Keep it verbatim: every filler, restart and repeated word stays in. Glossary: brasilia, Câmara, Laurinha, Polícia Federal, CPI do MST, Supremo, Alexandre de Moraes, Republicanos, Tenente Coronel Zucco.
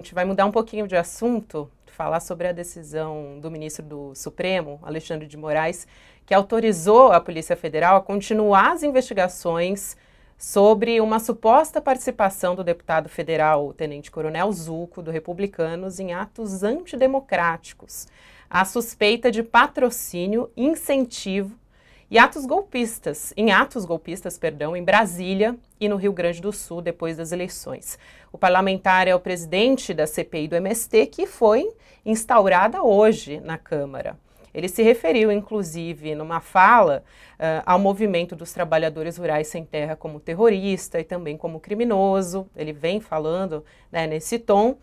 A gente vai mudar um pouquinho de assunto, falar sobre a decisão do ministro do Supremo, Alexandre de Moraes, que autorizou a Polícia Federal a continuar as investigações sobre uma suposta participação do deputado federal Tenente Coronel Zucco, do Republicanos, em atos antidemocráticos, a suspeita de patrocínio, incentivo e atos golpistas, em atos golpistas, perdão, em Brasília e no Rio Grande do Sul depois das eleições. O parlamentar é o presidente da C P I do M S T, que foi instaurada hoje na Câmara. Ele se referiu, inclusive, numa fala, uh, ao movimento dos trabalhadores rurais sem terra como terrorista e também como criminoso. Ele vem falando, né, nesse tom